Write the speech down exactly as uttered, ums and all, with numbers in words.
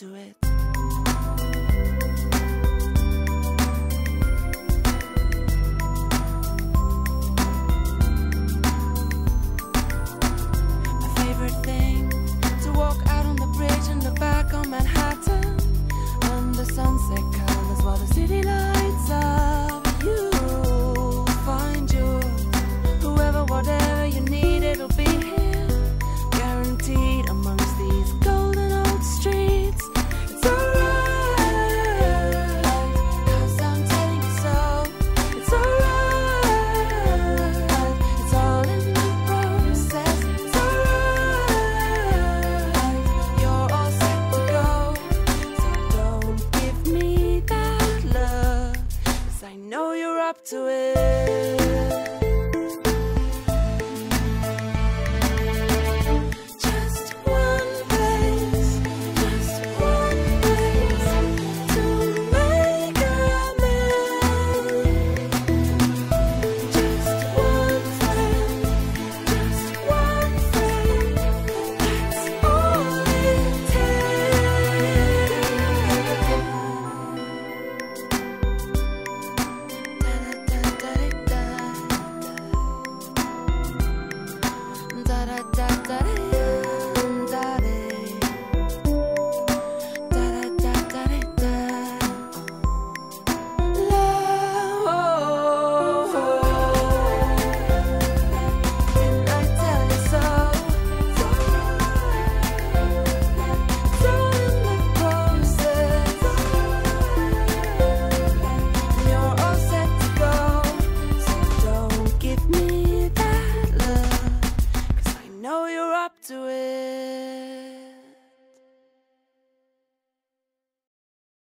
to it. My favorite thing, to walk out on the bridge and look back on Manhattan, and the sunset colors while the city lights